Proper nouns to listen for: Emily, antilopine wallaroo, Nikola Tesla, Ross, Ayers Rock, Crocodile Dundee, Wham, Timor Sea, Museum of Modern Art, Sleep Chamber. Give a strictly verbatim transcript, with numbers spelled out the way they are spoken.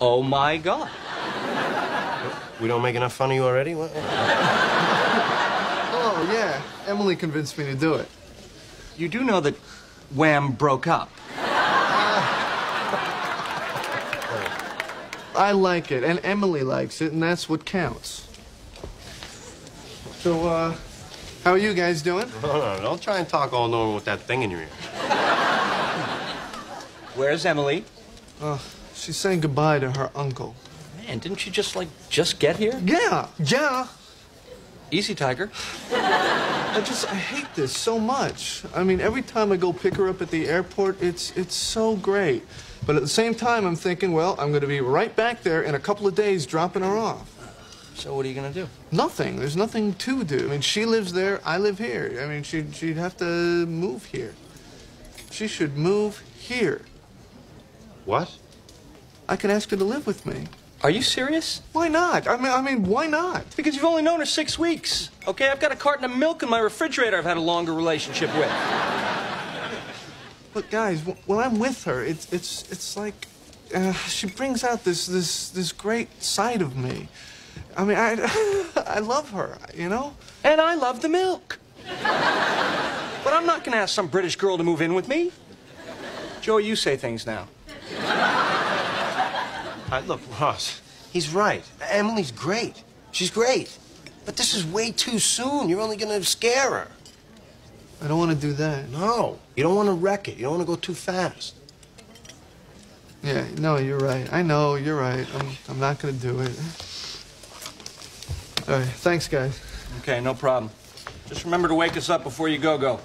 Oh my God. We don't make enough fun of you already? What? Oh, yeah. Emily convinced me to do it. You do know that Wham broke up. Uh, I like it, and Emily likes it, and that's what counts. So, uh, how are you guys doing? No, no, no. Don't try and talk all normal with that thing in your ear. Where's Emily? Uh, she's saying goodbye to her uncle. Man, didn't she just, like, just get here? Yeah, yeah. Easy, Tiger. I just, I hate this so much. I mean, every time I go pick her up at the airport, it's, it's so great. But at the same time, I'm thinking, well, I'm going to be right back there in a couple of days dropping her off. So what are you going to do? Nothing. There's nothing to do. I mean, she lives there. I live here. I mean, she'd, she'd have to move here. She should move here. What? I could ask her to live with me. Are you serious? Why not? I mean, I mean, why not? Because you've only known her six weeks, okay? I've got a carton of milk in my refrigerator I've had a longer relationship with. Look, guys, w when I'm with her, it's, it's, it's like uh, she brings out this, this, this great side of me. I mean, I, I love her, you know? And I love the milk. But I'm not going to ask some British girl to move in with me. Joey, you say things now. Uh, look, Ross, he's right. Emily's great. She's great. But this is way too soon. You're only going to scare her. I don't want to do that. No. You don't want to wreck it. You don't want to go too fast. Yeah, no, you're right. I know, you're right. I'm, I'm not going to do it. All right, thanks, guys. Okay, no problem. Just remember to wake us up before you go-go.